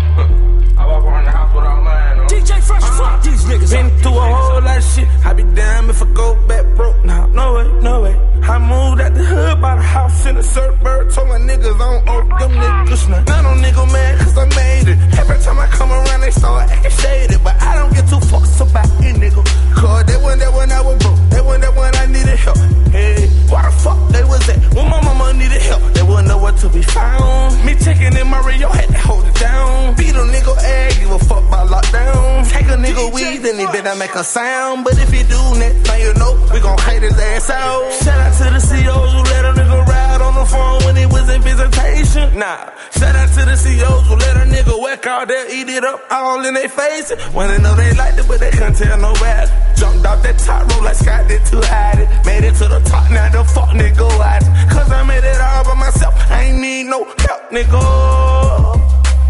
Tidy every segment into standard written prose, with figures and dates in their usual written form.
I walk around the house without mine on. DJ Fresh, fuck these niggas. Been through a whole lot of shit. I be damned if I go back broke. Nah, no way, no way. I moved out the hood by the house in the suburb. Told my niggas I don't owe them niggas nothing. I don't nigga mad cause I made it. Every time I come around they start acting shaded, but I don't get too fucked about it, nigga. Cause they weren't that when I was broke. They weren't that when I needed help. Hey, why the fuck they was at? When my mama needed help, they wouldn't know where to be found. Me checking in Mario had to hold it down. Beat a nigga egg, give a fuck by lockdown. Take a nigga DJ weed and he better make a sound. But if he do next thing you know, we gon' hate his ass out. Shout out to the COs who let a nigga ride on the phone when he was in visitation. Nah, shout out to the COs who let a nigga whack out there, eat it up all in their face. When they know they liked it, but they couldn't tell nobody. Jumped off that top rope like Scott did to hide it. Made it to the top, now the fuck nigga watch it. Cause I made it all by myself, I ain't need no help, nigga.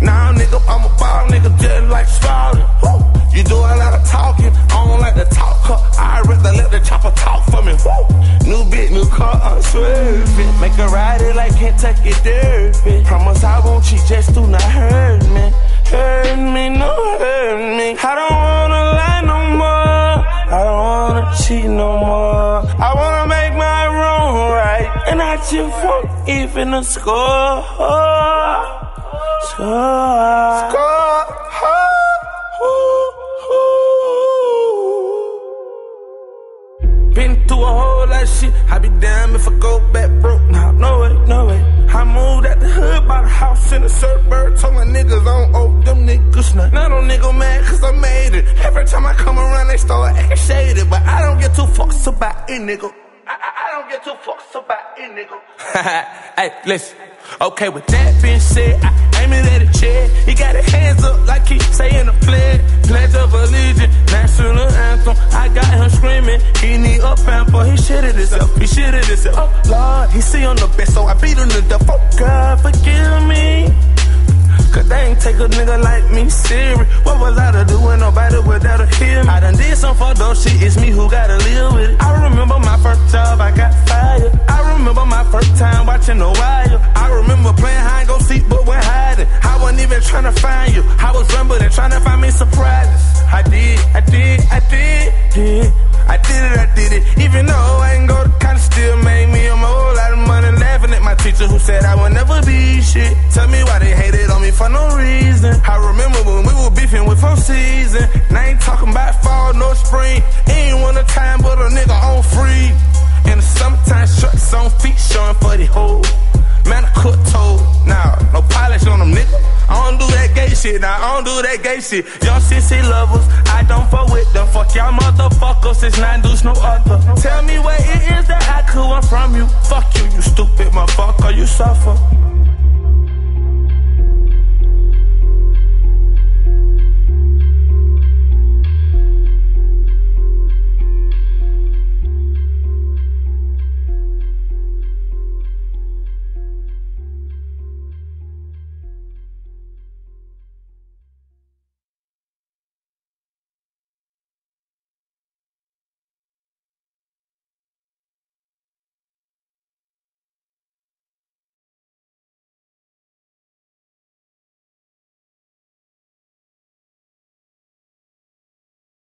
Nah, nigga, I'm a ball nigga, just like Spalding. You do a lot of talking, I don't like to talk her. I'd rather let the chopper talk for me. Woo. New bitch, new car, I'm swerving. Make her ride it like Kentucky Derby. Promise I won't cheat, just do not hurt me. Hurt me, no hurt me. I don't wanna lie no more. I don't wanna cheat no more. I wanna make my room right, and I just won't even a score. Score, score, been through a whole lot of shit. I be damned if I go back broke. Nah, no way, no way. I moved out the hood by the house in the suburb. Told my niggas I don't owe them niggas nothing. Now them niggas mad cause I made it. Every time I come around they start acting shaded, but I don't get too fucked about it, nigga. I don't get too fucked about it, nigga. Hey, listen. Okay, with that being said, I aim it at a chair. He got his hands up like he saying a pledge of allegiance, national anthem. I got him screaming, he need a pamper. He shitted himself, he shitted himself. Oh Lord, he see on the best, so I beat him to death. Oh God, forgive me, cause they ain't take a nigga like me serious. What was I to do when nobody would ever hear me? I done did some for those shit, it's me who gotta live with it. I remember my first job, I got fired. I remember my first time watching The Wire. I remember playing hide and go seek, but went hiding. I wasn't even trying to find you, I was rumbling, trying to find me surprises. I did it. Even though I ain't go to college, still made me a whole lot of money. Laughing at my teacher who said I would never be shit. Tell me why they hated on me for no reason. I remember when we were beefing with 4 Seasons. Now I ain't talking about fall, no spring. Ain't one of time but a nigga on free. And sometimes shirts on feet showing for the hoe. Man, I cook toe. Nah, no polish on them nigga. I don't do that gay shit, nah, I don't do that gay shit. Y'all CC lovers, I don't fuck with them. Fuck y'all motherfuckers, it's not deuce no other.